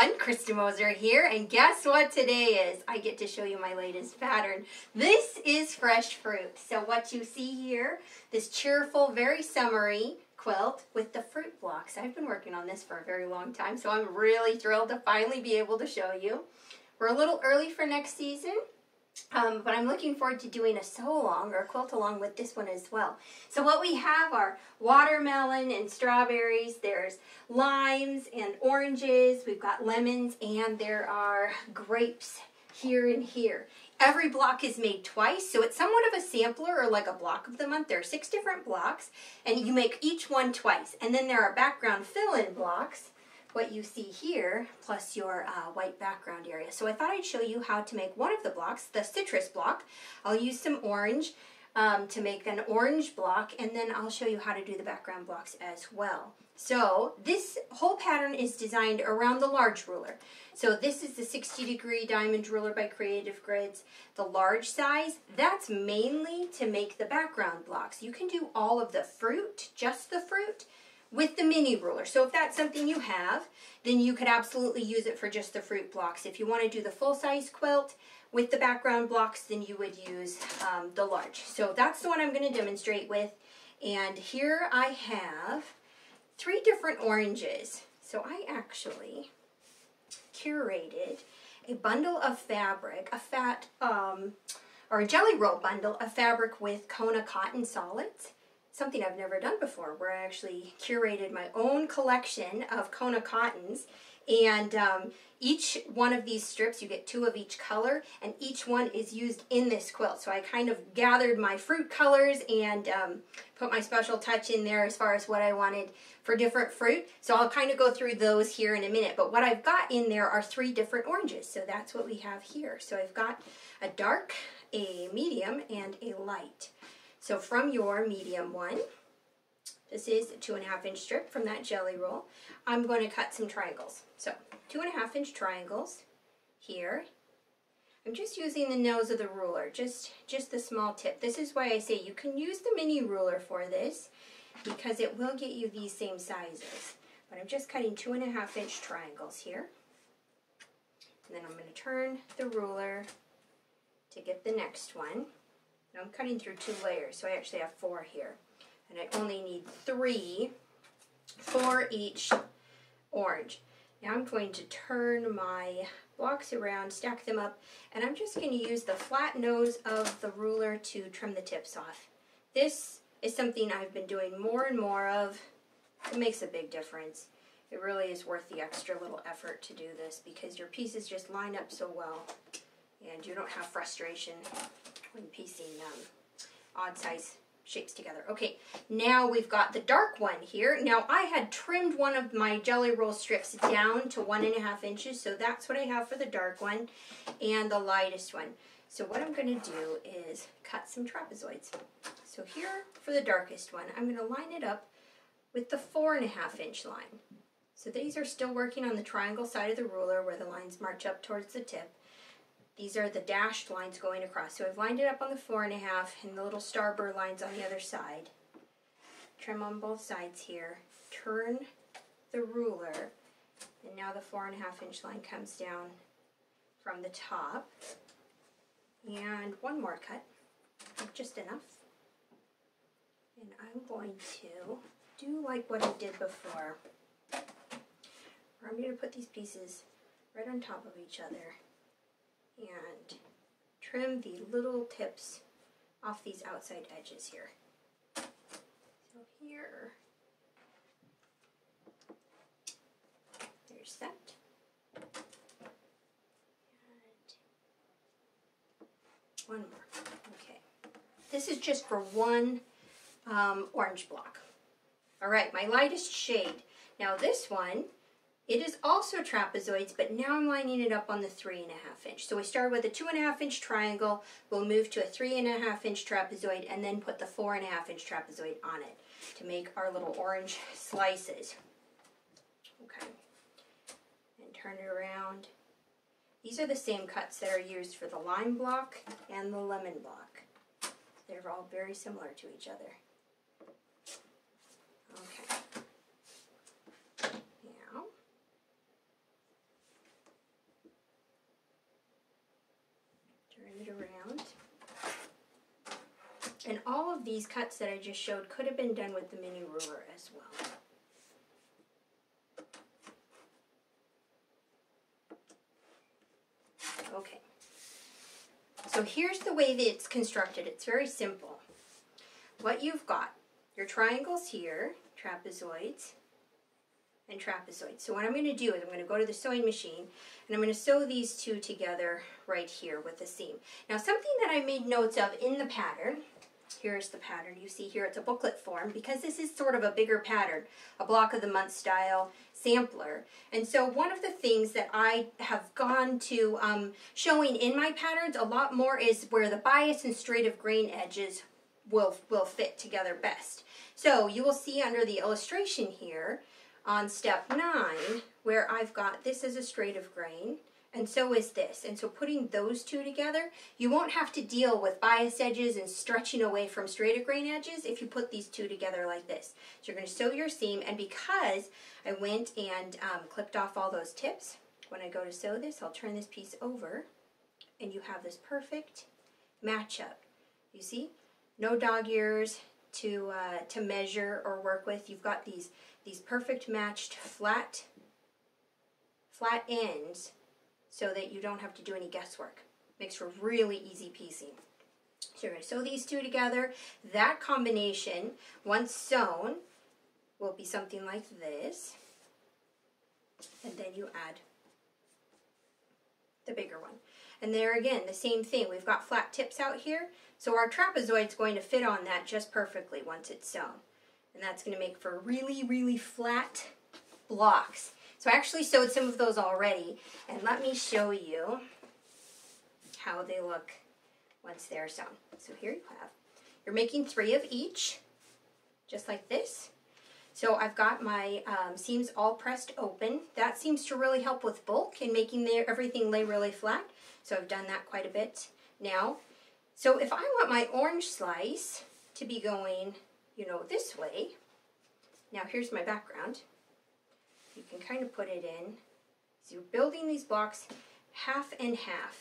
everyone, Krista Moser here, and guess what today is? I get to show you my latest pattern. This is Fresh Fruit. So what you see here, this cheerful, very summery quilt with the fruit blocks. I've been working on this for a very long time, so I'm really thrilled to finally be able to show you. We're a little early for next season, but I'm looking forward to doing a sew along or a quilt along with this one as well. So what we have are watermelon and strawberries, there's limes and oranges, we've got lemons, and there are grapes here and here. Every block is made twice, so it's somewhat of a sampler or like a block of the month. There are 6 different blocks, and you make each one twice. And then there are background fill-in blocks, what you see here, plus your white background area. So I thought I'd show you how to make one of the blocks, the citrus block. I'll use some orange to make an orange block, and then I'll show you how to do the background blocks as well. So this whole pattern is designed around the large ruler. So this is the 60-degree diamond ruler by Creative Grids, the large size. That's mainly to make the background blocks. You can do all of the fruit, just the fruit, with the mini ruler. So if that's something you have, then you could absolutely use it for just the fruit blocks. If you want to do the full-size quilt with the background blocks, then you would use the large. So that's the one I'm going to demonstrate with. And here I have 3 different oranges. So I actually curated a bundle of fabric, a jelly roll bundle of fabric with Kona Cotton solids. Something I've never done before, where I actually curated my own collection of Kona Cottons, and each one of these strips, you get 2 of each color, and each one is used in this quilt. So I kind of gathered my fruit colors and put my special touch in there as far as what I wanted for different fruit. So I'll kind of go through those here in a minute, but what I've got in there are 3 different oranges, so that's what we have here. So I've got a dark, a medium, and a light. So from your medium one, this is a 2.5-inch strip from that jelly roll. I'm going to cut some triangles. So 2.5-inch triangles here. I'm just using the nose of the ruler, just the small tip. This is why I say you can use the mini ruler for this, because it will get you these same sizes. But I'm just cutting 2.5-inch triangles here. And then I'm going to turn the ruler to get the next one. I'm cutting through 2 layers, so I actually have 4 here, and I only need 3 for each orange. Now I'm going to turn my blocks around, stack them up, and I'm just going to use the flat nose of the ruler to trim the tips off. This is something I've been doing more and more of. It makes a big difference. It really is worth the extra little effort to do this, because your pieces just line up so well, and you don't have frustration when piecing odd size shapes together. Okay, now we've got the dark one here. Now I had trimmed one of my jelly roll strips down to 1.5 inches, so that's what I have for the dark one and the lightest one. So what I'm going to do is cut some trapezoids. So here for the darkest one, I'm going to line it up with the 4.5-inch line. So these are still working on the triangle side of the ruler where the lines march up towards the tip. These are the dashed lines going across. So I've lined it up on the 4.5 and the little starburst lines on the other side. Trim on both sides here. Turn the ruler. And now the 4.5-inch line comes down from the top. And one more cut, just enough. And I'm going to do like what I did before. I'm going to put these pieces right on top of each other and trim the little tips off these outside edges here. So here, there's that. And one more, okay. This is just for one orange block. All right, my lightest shade. Now this one, it is also trapezoids, but now I'm lining it up on the 3.5-inch. So we start with a 2.5-inch triangle, we'll move to a 3.5-inch trapezoid, and then put the 4.5-inch trapezoid on it to make our little orange slices. Okay, and turn it around. These are the same cuts that are used for the lime block and the lemon block. They're all very similar to each other. Okay. And all of these cuts that I just showed could have been done with the mini ruler as well. Okay, so here's the way that it's constructed. It's very simple. What you've got, your triangles here, trapezoids, and trapezoids. So what I'm going to do is I'm going to go to the sewing machine and I'm going to sew these two together right here with a seam. Now something that I made notes of in the pattern, here's the pattern you see here, it's a booklet form because this is sort of a bigger pattern, a block of the month style sampler. And so one of the things that I have gone to showing in my patterns a lot more is where the bias and straight of grain edges will fit together best. So you will see under the illustration here on step 9 where I've got this as a straight of grain and so is this. And so putting those two together, you won't have to deal with bias edges and stretching away from straight of grain edges if you put these two together like this. So you're going to sew your seam, and because I went and clipped off all those tips, when I go to sew this, I'll turn this piece over and you have this perfect matchup. You see? No dog ears to measure or work with. You've got these perfect matched flat ends so that you don't have to do any guesswork. Makes for really easy piecing. So you're going to sew these two together. That combination, once sewn, will be something like this. And then you add the bigger one. And there again, the same thing. We've got flat tips out here. So our trapezoid's going to fit on that just perfectly once it's sewn. And that's going to make for really, really flat blocks. So I actually sewed some of those already, and let me show you how they look once they're sewn. So here you have, you're making 3 of each, just like this. So I've got my seams all pressed open. That seems to really help with bulk and making everything lay really flat. So I've done that quite a bit now. So if I want my orange slice to be going, you know, this way, now here's my background. You can kind of put it in. So you're building these blocks half and half,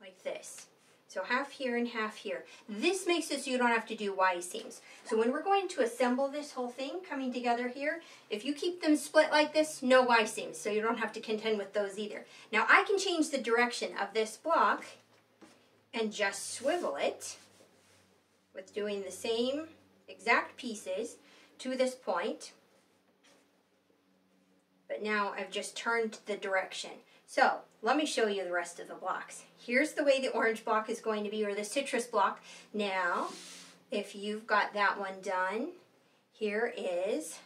like this. So half here and half here. This makes it so you don't have to do Y seams. So when we're going to assemble this whole thing coming together here, if you keep them split like this, no Y seams, so you don't have to contend with those either. Now I can change the direction of this block and just swivel it with doing the same exact pieces to this point. But now I've just turned the direction. So let me show you the rest of the blocks. Here's the way the orange block is going to be, or the citrus block. Now, if you've got that one done, here is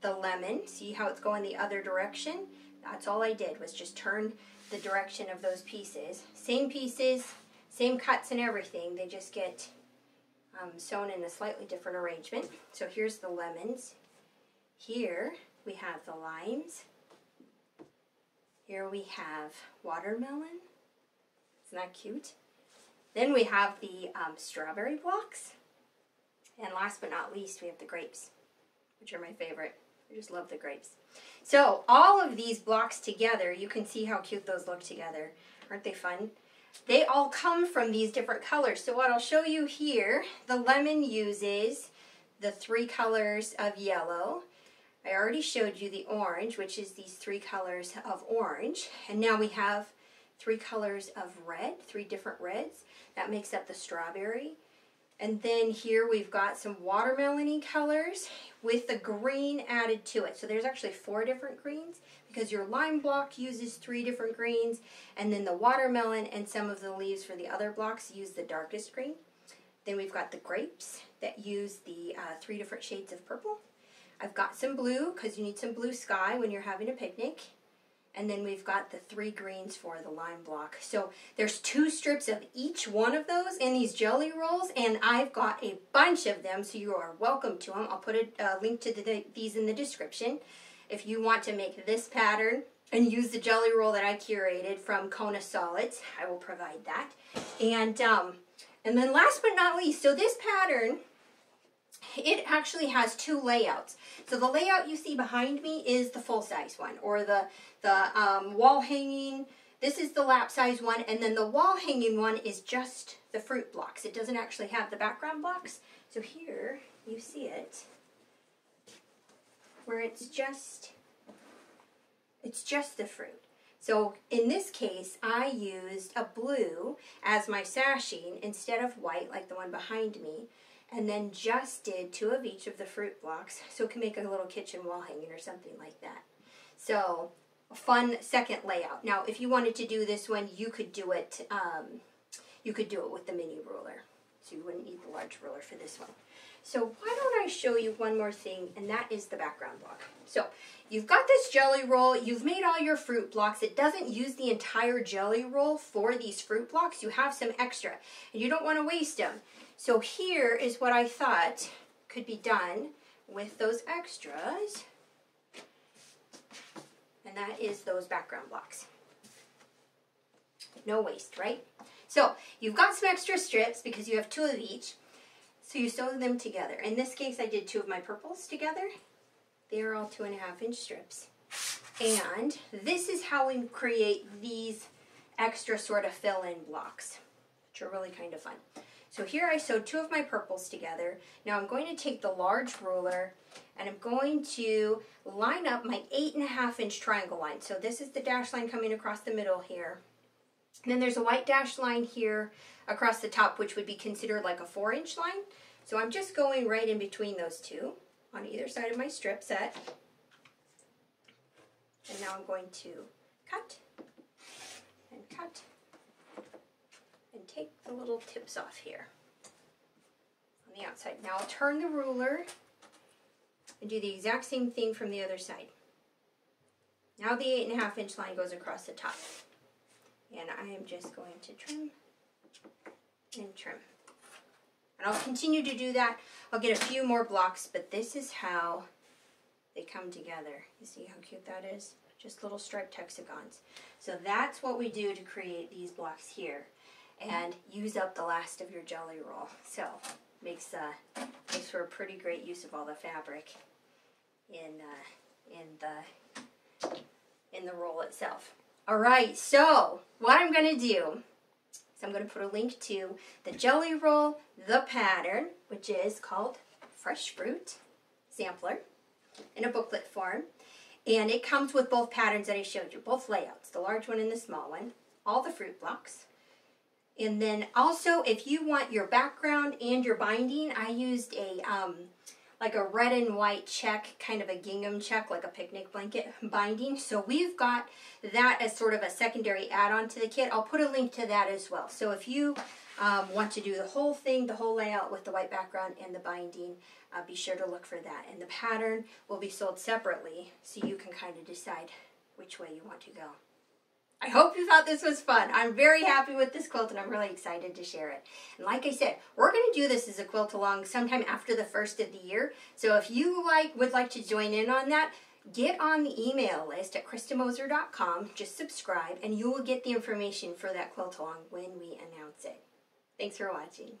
the lemon. See how it's going the other direction? That's all I did, was just turn the direction of those pieces. Same pieces, same cuts and everything. They just get sewn in a slightly different arrangement. So here's the lemons. Here we have the limes. Here we have watermelon. Isn't that cute? Then we have the strawberry blocks. And last but not least, we have the grapes, which are my favorite. I just love the grapes. So all of these blocks together, you can see how cute those look together. Aren't they fun? They all come from these different colors. So what I'll show you here, the lemon uses the 3 colors of yellow. I already showed you the orange, which is these 3 colors of orange, and now we have 3 colors of red, 3 different reds. That makes up the strawberry. And then here we've got some watermelon-y colors with the green added to it. So there's actually 4 different greens, because your lime block uses 3 different greens, and then the watermelon and some of the leaves for the other blocks use the darkest green. Then we've got the grapes that use the 3 different shades of purple. I've got some blue, because you need some blue sky when you're having a picnic. And then we've got the 3 greens for the lime block. So there's 2 strips of each one of those in these jelly rolls, and I've got a bunch of them, so you are welcome to them. I'll put a link to these in the description. If you want to make this pattern and use the jelly roll that I curated from Kona Solids, I will provide that. And then last but not least, so this pattern, it actually has 2 layouts. So the layout you see behind me is the full-size one, or the wall hanging This is the lap size one, and then the wall hanging one is just the fruit blocks. It doesn't actually have the background blocks. So here you see it, where it's just the fruit. So in this case, I used a blue as my sashing instead of white, like the one behind me, and then just did two of each of the fruit blocks, so it can make a little kitchen wall hanging or something like that. So a fun second layout. Now, if you wanted to do this one, you could do it with the mini ruler. So you wouldn't need the large ruler for this one. So why don't I show you one more thing, and that is the background block. So you've got this jelly roll, you've made all your fruit blocks. It doesn't use the entire jelly roll for these fruit blocks. You have some extra, and you don't want to waste them. So here is what I thought could be done with those extras, and that is those background blocks. No waste, right? So you've got some extra strips because you have two of each, so you sew them together. In this case, I did two of my purples together. They are all 2.5-inch strips. And this is how we create these extra sort of fill-in blocks, which are really kind of fun. So here I sewed two of my purples together. Now I'm going to take the large ruler and I'm going to line up my 8.5-inch triangle line. So this is the dashed line coming across the middle here. And then there's a white dashed line here across the top, which would be considered like a 4-inch line. So I'm just going right in between those two on either side of my strip set. And now I'm going to cut and take the little tips off here on the outside. Now I'll turn the ruler and do the exact same thing from the other side. Now the 8.5-inch line goes across the top. And I am just going to trim and trim. And I'll continue to do that. I'll get a few more blocks, but this is how they come together. You see how cute that is? Just little striped hexagons. So that's what we do to create these blocks here and use up the last of your jelly roll. So makes for a pretty great use of all the fabric in the roll itself. All right, so what I'm gonna do is I'm gonna put a link to the jelly roll, the pattern, which is called Fresh Fruit Sampler, in a booklet form. And it comes with both patterns that I showed you, both layouts, the large one and the small one, all the fruit blocks. And then also, if you want your background and your binding, I used a, like a red and white check, kind of a gingham check, like a picnic blanket binding. So we've got that as sort of a secondary add-on to the kit. I'll put a link to that as well. So if you want to do the whole thing, the whole layout with the white background and the binding, be sure to look for that. And the pattern will be sold separately, so you can kind of decide which way you want to go. I hope you thought this was fun. I'm very happy with this quilt and I'm really excited to share it. And like I said, we're going to do this as a quilt along sometime after the first of the year. So if you would like to join in on that, get on the email list at KristaMoser.com, just subscribe, and you will get the information for that quilt along when we announce it. Thanks for watching.